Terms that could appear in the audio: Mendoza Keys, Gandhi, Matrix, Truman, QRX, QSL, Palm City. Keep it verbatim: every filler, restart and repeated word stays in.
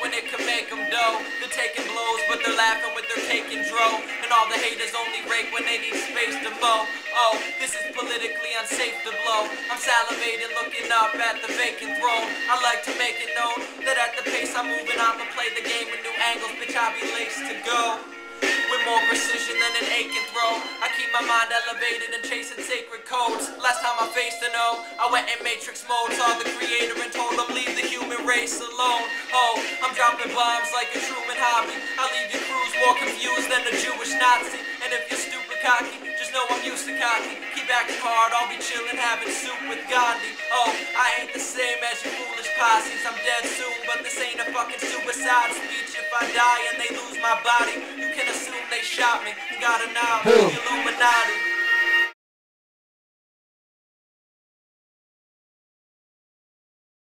when it can make them dough. They're taking blows, but they're laughing with their cake and dro. And all the haters only rake when they need space to mow. Oh, this is politically unsafe to blow. I'm salivating, looking up at the vacant throne. I like to make it known that at the pace I'm moving, I'ma play the game with new angles. Bitch, I'll be laced to go. With more precision than an aching throw, I keep my mind elevated and chasing sacred codes. Last time I faced an O, I went in Matrix mode, saw the creator and told him leave the human race alone. Oh, I'm dropping bombs like a Truman hobby. I leave your crews more confused than a Jewish Nazi. And if you're stupid cocky, just know I'm used to cocky. Keep acting hard, I'll be chillin' having soup with Gandhi. Oh, I ain't the same as you foolish posses. I'm dead soon, but this ain't a fucking suicide speech. If I die and they lose my body, you can assume they shot me, you gotta know.